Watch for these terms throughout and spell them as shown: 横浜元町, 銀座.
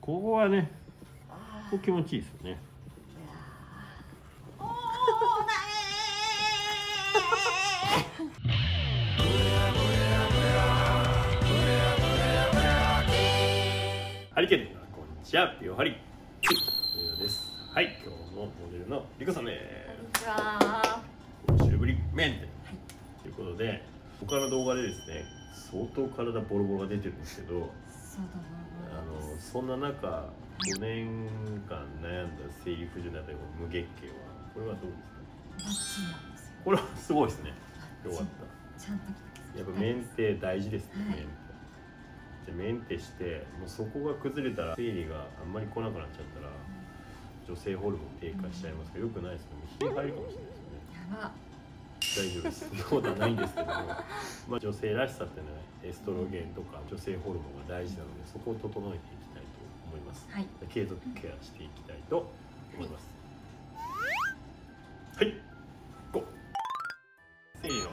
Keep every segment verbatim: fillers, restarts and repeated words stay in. ここはね、ここ気持ちいいですよね。ハリケーンのこんにちは、ピオハリです。はい、今日のモデルのリコさんです。こんにちは。久しぶりメンテということで、他の動画でですね、相当体ボロボロが出てるんですけど、あのそんな中ごねんかん悩んだ生理不順だったり無月経はこれはどうですか？バッチリなんですよ。これはすごいですね。よかった。ちゃんとやっぱメンテ大事ですね。はい、メンテじゃメンテしてもうそこが崩れたら生理があんまり来なくなっちゃったら、うん、女性ホルモン低下しちゃいますからよくないですけど、ね、ひげ入るかもしれないですよね。やば。大丈夫です。そんなことはないんですけども、まあ、女性らしさっていうのはエストロゲンとか女性ホルモンが大事なので、そこを整えていきたいと思います。はい、継続ケアしていきたいと思います。はい、はい、ご。生理の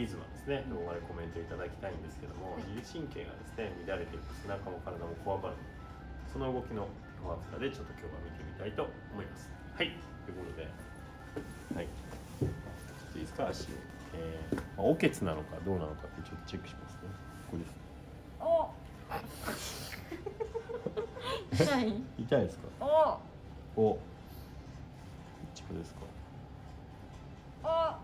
リズムはですね、動画でコメントいただきたいんですけども、自律神経がですね乱れていく、背中も体もこわばる、その動きのフォアフタでちょっと今日は見てみたいと思います。はい、ということで、はい。いいですか、足を、えーまあ、おけつなのかどうなのかってちょっとチェックしますね。ここです。お痛い痛いですか？おお一応ですか？あ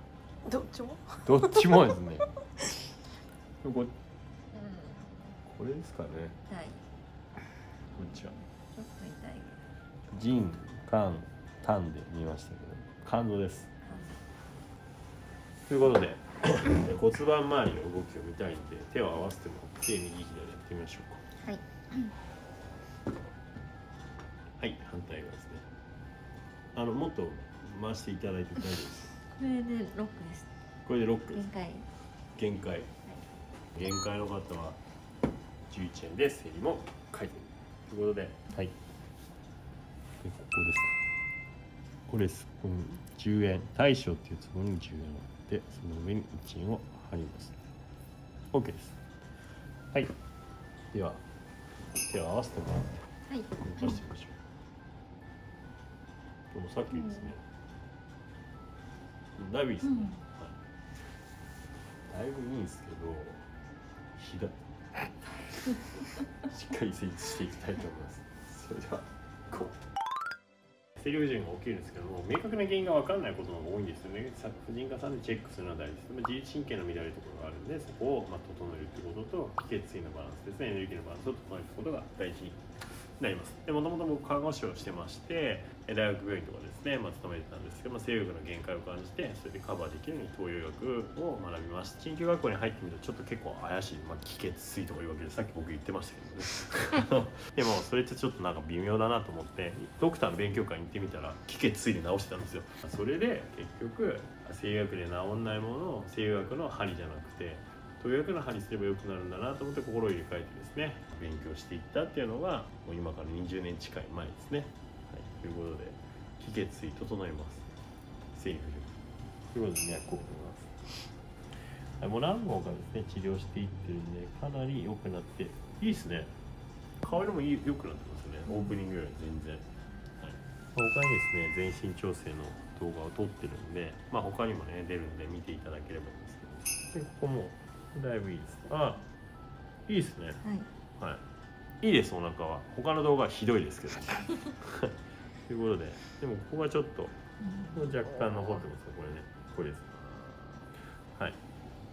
どっちもどっちもですね。ここ、うん、これですかね。痛い。こんにちは。ちょっと痛い。腎、肝、胆で見ましたけど、肝臓です。ということで骨盤周りの動きを見たいんで手を合わせてもらって右左やってみましょうか。はい、はい、反対側ですね。あのもっと回していただいて大丈夫です。これでロックです。これでロックです。限界限界、はい、限界の方はじゅういちえんで生理も改善ということで、はい、ここです。これです。このじゅうえん大小っていうつぼにじゅうえんを貼って、その上にいちえんを貼ります。OK です。はい。では手を合わせてもらって、はい、動かしてみましょう。はい、さっきですね、うん、だいぶいいですね。うん、はい、だいぶいいんですけど、ひだしっかり成立していきたいと思います。それではこう。生理不順が起きるんですけども、明確な原因が分からないことの方が多いんですよね。婦人科さんでチェックするのは大事です。自律神経の乱れるところがあるんで、そこをまあ整えるということと、血水のバランスですね、エネルギーのバランスを整えることが大事になります。で、もともと僕看護師をしてまして、大学病院とかですね、まあ、勤めてたんですけど、まあ、性欲の限界を感じて、それでカバーできるように東洋医学を学びます。鍼灸学校に入ってみるとちょっと結構怪しい、まあ、気血水とかいうわけで、さっき僕言ってましたけどねでもそれってちょっとなんか微妙だなと思って、ドクターの勉強会に行ってみたら気血水で治してたんですよ。それで結局西洋医学で治んないものを西洋医学の針じゃなくて東洋医学の歯にすれば良くなるんだなと思って、心を入れ替えてですね勉強していったっていうのがもう今からにじゅうねん近い前ですね。はい、ということで気血水整えます。生理不順ということでね、こう思います。はい、もう何本かですね治療していってるんで、かなり良くなっていいですね。顔色も良くなってますね、オープニングより全然。はい、他にですね全身調整の動画を撮ってるんで、まあ他にもね出るんで見ていただければいいんですけど、でここもだいぶいいです。あ、いいですね。はい、はい、いいです。お腹は他の動画はひどいですけどということで、でもここがちょっと若干残ってますか。これね、これです。はい、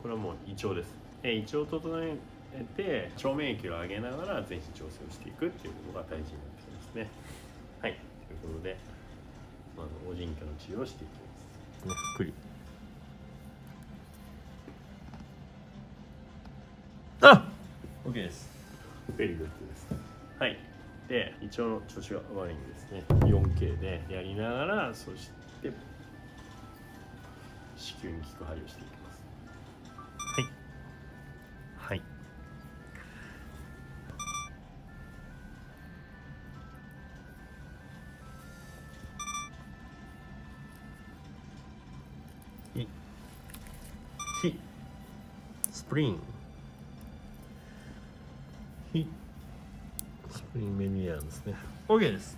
これはもう胃腸です。え胃腸を整えて腸免疫を上げながら全身調整をしていくっていうことが大事になってきますね。はい、ということで、まあ、お腎虚の治療をしていきます。ゆっくり。あ、OK です。ベリーグッドです。はい。で、胃腸の調子が悪いんですね。よんケー でやりながら、そして子宮に効く針をしていきます。はい。はい。ひ、ひ、スプリング。スプリメリアンですね。 OK です。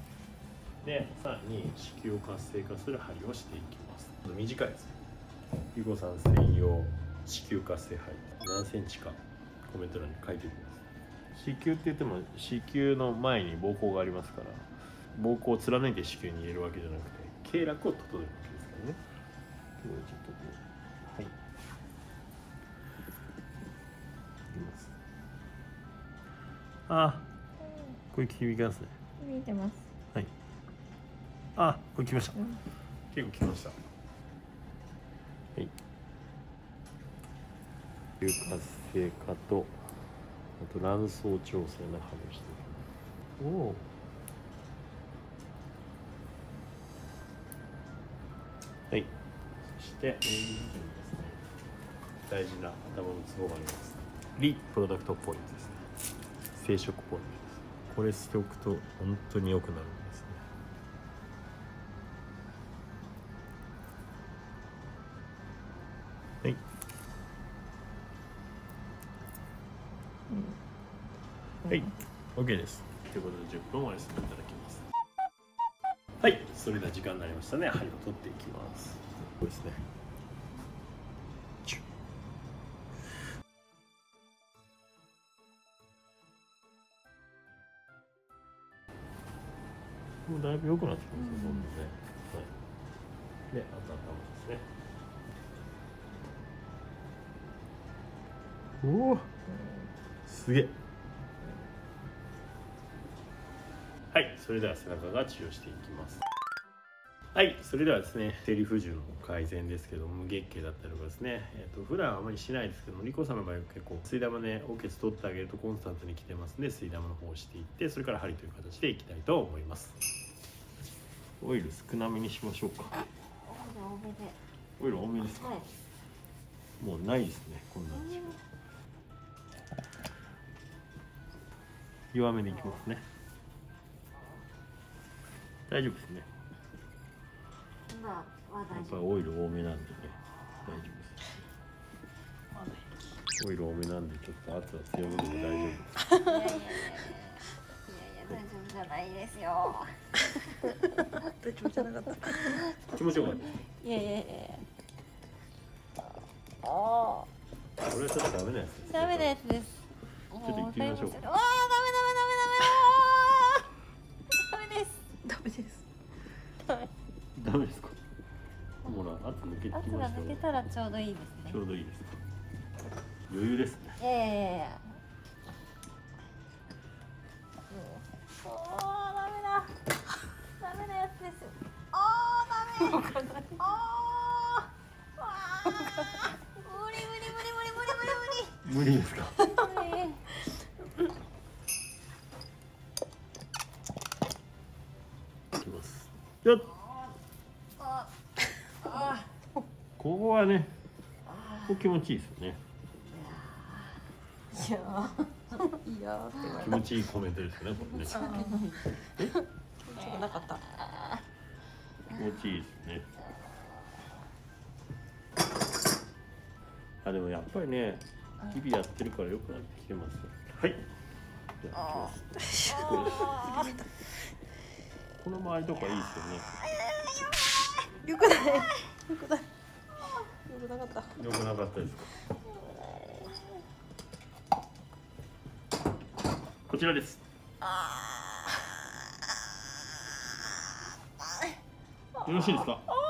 でさらに子宮を活性化する針をしていきます。短いです。ゆうこさん専用子宮活性針、何センチかコメント欄に書いておきます。子宮って言っても子宮の前に膀胱がありますから、膀胱を貫いて子宮に入れるわけじゃなくて、経絡を整えるわけですからね。ちょっとね、はい、いきます。あ、これ効きますね。見えてます。はい。あ、これ効きました。うん、結構効きました。はい。流活性化とあと卵巣調整の針をしていきます。おお。はい。そしてメイン部分ですね。大事な頭のツボがあります。リプロダクトポイントですね。生殖ポイントです。これしておくと本当に良くなるんですね。はい、うん、はい、うん、OK です。ということでじゅっぷんお休みいただきます。はい、それでは時間になりましたね。針を取っていきます。こうですね。もうだいぶ良くなってきますね。そうですね。はい。で、あと頭ですね。おお、すげえ。はい、それでは背中が治療していきます。はい、それではですね、生理不順の改善ですけども、無月経だったりとかですね、えっと普段はあまりしないですけども、リコさんの場合は結構すい玉ね、おけつ取ってあげるとコンスタントに来てますんで、すい玉の方をしていって、それから針という形でいきたいと思います。オイル少なめにしましょうか。オイル多めですか、はい、もうないですね、こんな感じ。弱めでいきますね。大丈夫ですね。やっぱりオイル多めなんでね、大丈夫です。オイル多めなんで、ちょっと圧は強めでも大丈夫です。いやいや、いやいや、大丈夫じゃないですよ。気持ちよかった。気持ちよかった。いやいやいや。ああ。これはちょっとダメなやつです。ダメなやつです。ちょっと行ってみましょう。ああ、ダメダメダメダメ。ダメです。ダメです。ダメ。ダメですか。ほら、圧抜けてきましたね。圧が抜けたらちょうどいいですね。ちょうどいいです。余裕ですね。ええー。おお、ダメだ。ダメなやつです。おお、ダメ。おお、わあ。無理無理無理無理無理無理無理。無理ですか。いきます。やっ。ここはね、ここ気持ちいいですよね。いやー、いやー、気持ちいいコメントですね、これね。え？気持ちがなかった。気持ちいいですね。あ、でもやっぱりね、日々やってるから良くなってきてますよ。はい。じゃあ、行きます。この周りとかいいですよね。良くない。良くない。よくなかった。よくなかったですか。こちらです。よろしいですか。おお、よ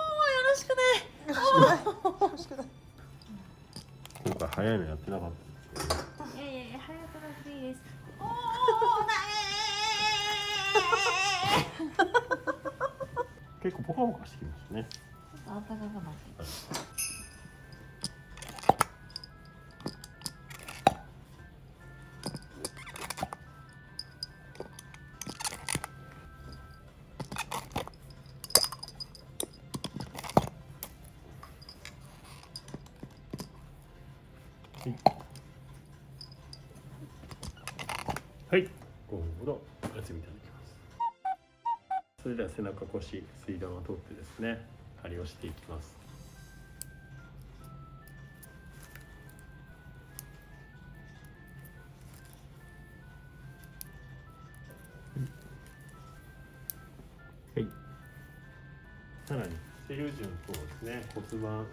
ろしくね。おお、よろしくね。今回早いのやってなかったです、ね。いやいや、早くなくていいです。おお、だめ。結構ポカポカしてきましたね。暖かくなって。はい、ごふんほどお休みいただきます。それでは背中、腰、すい玉を通ってですね、針をしていきます。さらに制御順とですね、骨盤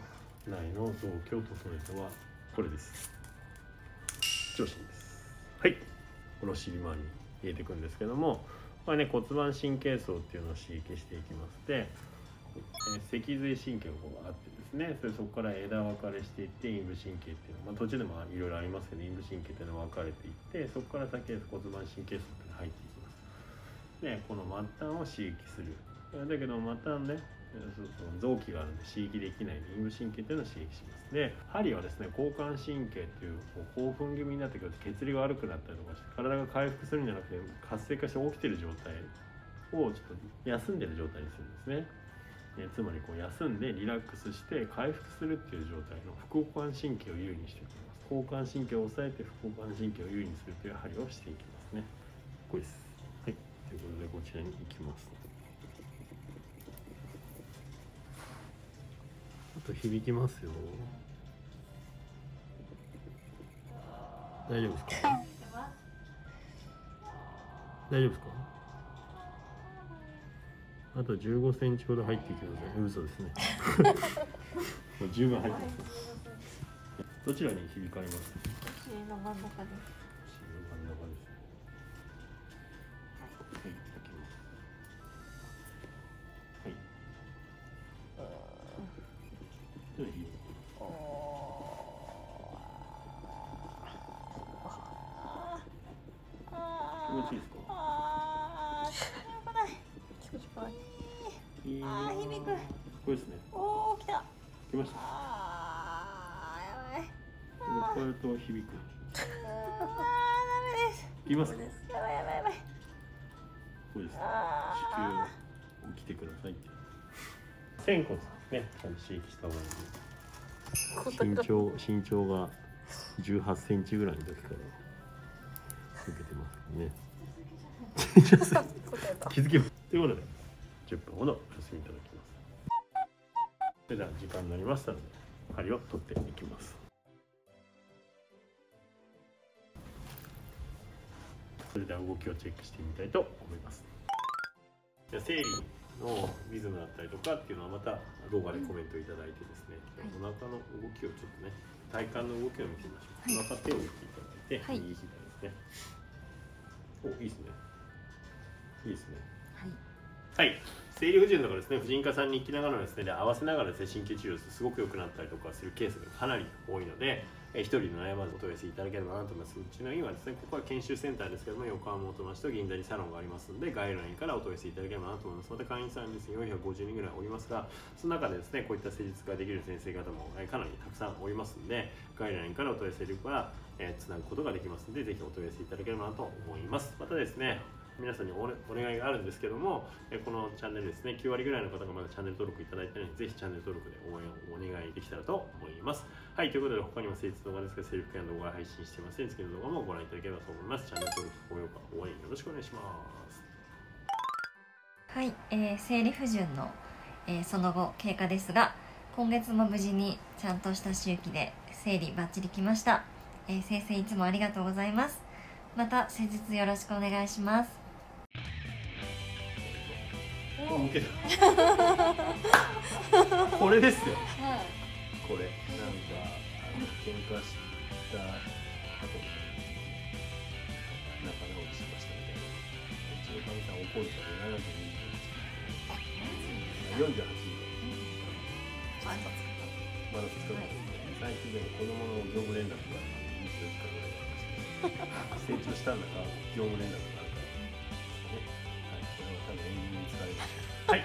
内の臓器を整えたはこれです。上身です。はい、この尻周りに入れていくんですけども、これね、骨盤神経層っていうのを刺激していきます。で、脊髄神経がこうあってですね、それそこから枝分かれしていって、陰部神経っていうのは、まあ、途中でもいろいろありますけど、陰部神経っていうのは分かれていって、そこから先へ骨盤神経層っていうのが入っていきます。で、この末端を刺激する。だけど末端ね、臓器があるんで刺激できない陰部神経っていうのを刺激します。で、針はですね、交感神経っていう興奮気味になってくると血流が悪くなったりとかして、体が回復するんじゃなくて活性化して起きてる状態をちょっと休んでる状態にするんですね。えつまりこう休んでリラックスして回復するっていう状態の副交感神経を優位にしていきます。交感神経を抑えて副交感神経を優位にするという針をしていきますね。これです。はい、ということでこちらに行きます。ちょっと響きますよ。大丈夫ですか？大丈夫ですか？あとじゅうごセンチほど入ってきてください。嘘ですね。もう十分入ってます。どちらに響かれますか？尻の真ん中です。尻の真ん中です。気持ちいいですか？ああ、響く。これですね。おお、来た。来ました。ああ、やばい。これと響く。ああ、ダメです。いますか？やばいやばいやばい。これです。子宮、起きてください。仙骨ですね。ちゃんと刺激した方がいい。身長、身長がじゅうはちセンチぐらいの時から。受けてますね。気づきます。ということでじゅっぷんほどお休みいただきます。それでは時間になりましたので針を取っていきます。それでは動きをチェックしてみたいと思います。じゃあ生理のリズムだったりとかっていうのはまた動画でコメントいただいてですね、お腹の動きをちょっとね、体幹の動きを見てみましょう。お腹手を打っていただいて右左。お、いいですね。いいですね。はい。はい、生理不順とかですね、婦人科さんに行きながらですね、で合わせながらですね、神経治療すごく良くなったりとかするケースがかなり多いので、え一人で悩まずお問い合わせいただければなと思います。うちの院はですね、ここは研修センターですけども、横浜大人市と銀座にサロンがありますので、概要欄からお問い合わせいただければなと思います。また会員さんですね、よんひゃくごじゅうにんぐらいおりますが、その中でですね、こういった施術ができる先生方もかなりたくさんおりますので、概要欄からお問い合わせいただければつなぐことができますので、ぜひお問い合わせいただければなと思います。またですね、皆さんにお願いがあるんですけども、このチャンネルですね、きゅうわりぐらいの方がまだチャンネル登録いただいてないので、ぜひチャンネル登録で応援をお願いできたらと思います。はい、ということで、他にも施術動画ですが、セルフケアの動画を配信していますので、次の動画もご覧いただければと思います。チャンネル登録、高評価、応援よろしくお願いします。はい、えー、生理不順の、えー、その後経過ですが、今月も無事にちゃんとした周期で生理バッチリきました。えー、先生いつもありがとうございます。また施術よろしくお願いします。これですよ。これなんか喧嘩した後に仲直りしましたみたいな。うちの神さん怒るからななじゅうにんよんじゅうはちにんまだ使うことですね。最近でも子どもの業務連絡がにじゅうよじかんぐらいありました。成長したんだか業務連絡があるからね。はい、これは多分永遠に使える。はい。